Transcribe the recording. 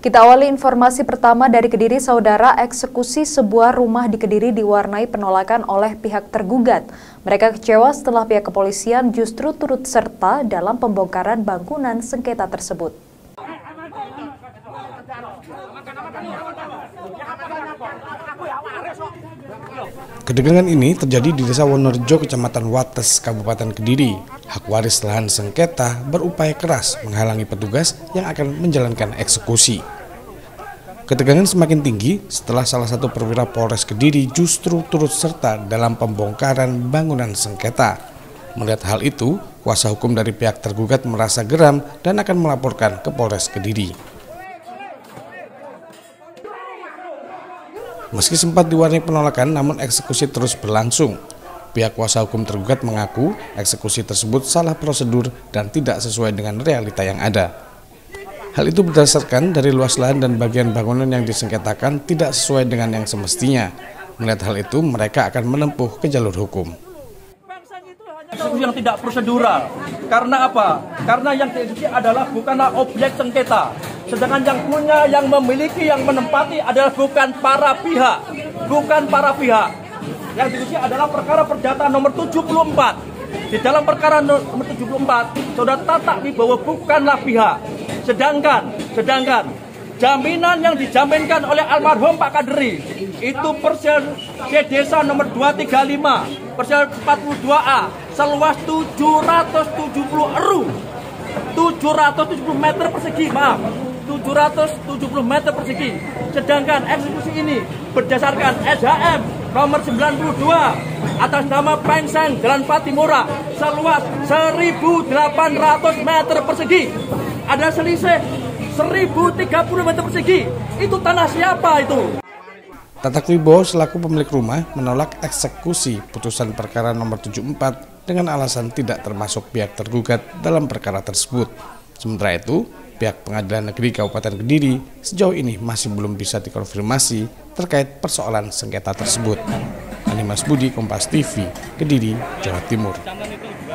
Kita awali informasi pertama dari Kediri, saudara. Eksekusi sebuah rumah di Kediri diwarnai penolakan oleh pihak tergugat. Mereka kecewa setelah pihak kepolisian justru turut serta dalam pembongkaran bangunan sengketa tersebut. Ketegangan ini terjadi di Desa Wonorejo, Kecamatan Wates, Kabupaten Kediri. Hak waris lahan sengketa berupaya keras menghalangi petugas yang akan menjalankan eksekusi. Ketegangan semakin tinggi setelah salah satu perwira Polres Kediri justru turut serta dalam pembongkaran bangunan sengketa. Melihat hal itu, kuasa hukum dari pihak tergugat merasa geram dan akan melaporkan ke Polres Kediri. Meski sempat diwarnai penolakan, namun eksekusi terus berlangsung. Pihak kuasa hukum tergugat mengaku eksekusi tersebut salah prosedur dan tidak sesuai dengan realita yang ada. Hal itu berdasarkan dari luas lahan dan bagian bangunan yang disengketakan tidak sesuai dengan yang semestinya. Melihat hal itu, mereka akan menempuh ke jalur hukum. Eksekusi yang tidak prosedural. Karena apa? Karena yang dieksekusi adalah bukanlah objek sengketa. Sedangkan yang punya, yang memiliki, yang menempati adalah bukan para pihak. Yang diuji adalah perkara perdata nomor 74. Di dalam perkara nomor 74, saudara Tatag Wibowo bukanlah pihak. Sedangkan jaminan yang dijaminkan oleh almarhum Pak Kaderi itu Persel Desa nomor 235, Persel 42A seluas 770 meter persegi. 770 meter persegi. Sedangkan eksekusi ini berdasarkan SHM nomor 92 atas nama Pengseng Grand Fatimura seluas 1.800 meter persegi. Ada selisih 1.030 meter persegi. Itu tanah siapa itu? Tatag Wibowo selaku pemilik rumah menolak eksekusi putusan perkara nomor 74 dengan alasan tidak termasuk pihak tergugat dalam perkara tersebut. Sementara itu, pihak Pengadilan Negeri Kabupaten Kediri sejauh ini masih belum bisa dikonfirmasi terkait persoalan sengketa tersebut. Ani Masbudi, Kompas TV, Kediri, Jawa Timur.